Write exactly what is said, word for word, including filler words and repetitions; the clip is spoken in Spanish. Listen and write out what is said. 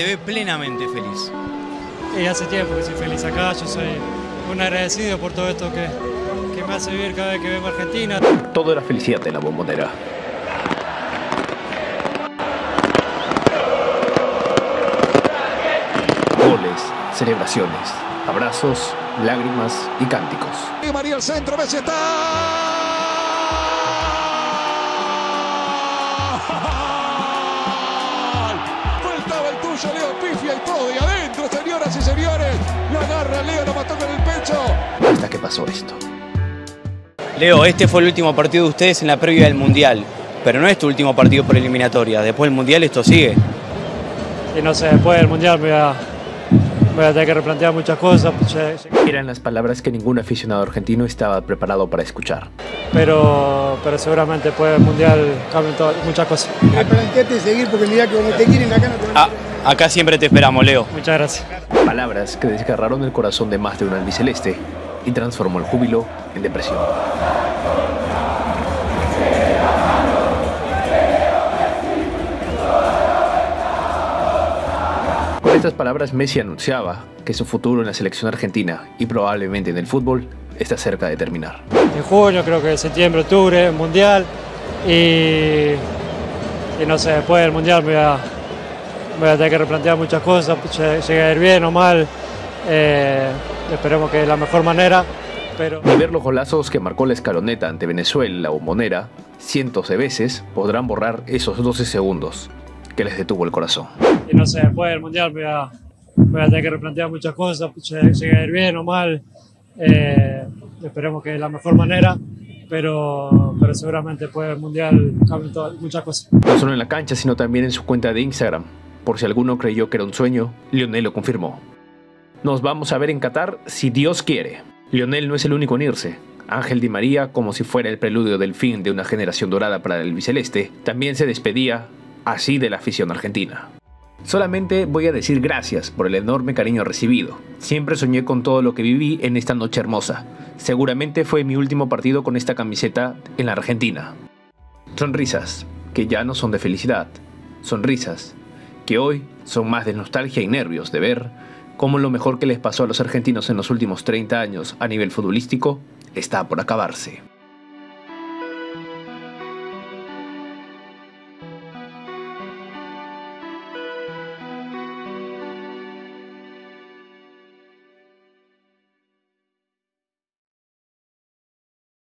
te ve plenamente feliz. Y hace tiempo que soy feliz acá, yo soy un agradecido por todo esto que, que me hace vivir cada vez que vengo a Argentina. Todo era felicidad en la Bombonera. Goles, celebraciones, abrazos, lágrimas y cánticos. Di María al centro, Messi está... Leo pifia y todo, y adentro, señoras y señores, lo agarra Leo, lo mató con el pecho. Hasta que pasó esto. Leo, este fue el último partido de ustedes en la previa del Mundial, pero no es tu último partido por eliminatoria. Después del Mundial esto sigue. Y no sé, después del Mundial voy a, voy a tener que replantear muchas cosas. Eran las palabras que ningún aficionado argentino estaba preparado para escuchar. Pero, pero seguramente después del Mundial cambian muchas cosas. Replanteate seguir porque el día que como te quieren acá no te van a... ah. Acá siempre te esperamos, Leo. Muchas gracias. Palabras que desgarraron el corazón de más de un albiceleste y transformó el júbilo en depresión. Con estas palabras, Messi anunciaba que su futuro en la selección argentina y probablemente en el fútbol está cerca de terminar. En junio, creo que septiembre, octubre, Mundial. Y, y no sé, después del Mundial me voy a... voy a tener que replantear muchas cosas, llegue a ir bien o mal, eh, esperemos que de la mejor manera. Pero... Y ver los golazos que marcó la escaloneta ante Venezuela, la Bombonera, cientos de veces podrán borrar esos doce segundos que les detuvo el corazón. Y no sé, después del Mundial voy a, voy a tener que replantear muchas cosas, llegue a ir bien o mal, eh, esperemos que de la mejor manera. Pero, pero seguramente después del Mundial cambian muchas cosas. No solo en la cancha, sino también en su cuenta de Instagram. Por si alguno creyó que era un sueño, Lionel lo confirmó. Nos vamos a ver en Qatar si Dios quiere. Lionel no es el único en irse. Ángel Di María, como si fuera el preludio del fin de una generación dorada para el albiceleste, también se despedía así de la afición argentina. Solamente voy a decir gracias por el enorme cariño recibido. Siempre soñé con todo lo que viví en esta noche hermosa. Seguramente fue mi último partido con esta camiseta en la Argentina. Sonrisas que ya no son de felicidad. Sonrisas que hoy son más de nostalgia y nervios de ver cómo lo mejor que les pasó a los argentinos en los últimos treinta años a nivel futbolístico está por acabarse.